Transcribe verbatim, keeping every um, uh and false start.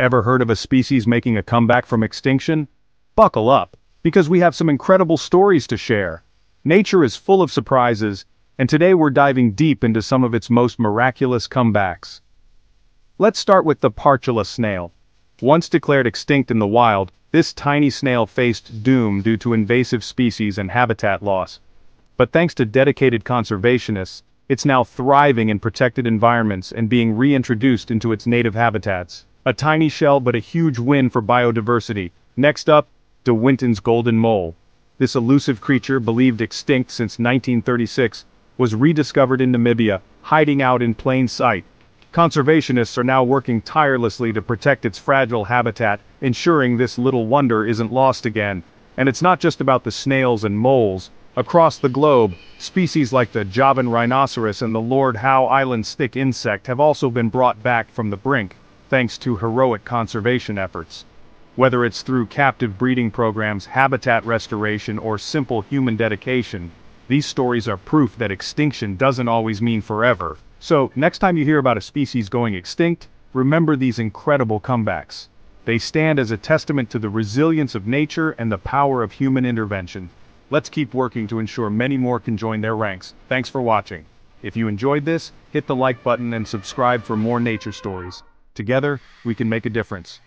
Ever heard of a species making a comeback from extinction? Buckle up, because we have some incredible stories to share. Nature is full of surprises, and today we're diving deep into some of its most miraculous comebacks. Let's start with the Partula snail. Once declared extinct in the wild, this tiny snail faced doom due to invasive species and habitat loss. But thanks to dedicated conservationists, it's now thriving in protected environments and being reintroduced into its native habitats. A tiny shell but a huge win for biodiversity. Next up, De Winton's golden mole. This elusive creature, believed extinct since nineteen thirty-six, was rediscovered in Namibia, hiding out in plain sight. Conservationists are now working tirelessly to protect its fragile habitat, ensuring this little wonder isn't lost again. And it's not just about the snails and moles. Across the globe, species like the Javan rhinoceros and the Lord Howe Island stick insect have also been brought back from the brink, thanks to heroic conservation efforts. Whether it's through captive breeding programs, habitat restoration, or simple human dedication, these stories are proof that extinction doesn't always mean forever. So, next time you hear about a species going extinct, remember these incredible comebacks. They stand as a testament to the resilience of nature and the power of human intervention. Let's keep working to ensure many more can join their ranks. Thanks for watching. If you enjoyed this, hit the like button and subscribe for more nature stories. Together, we can make a difference.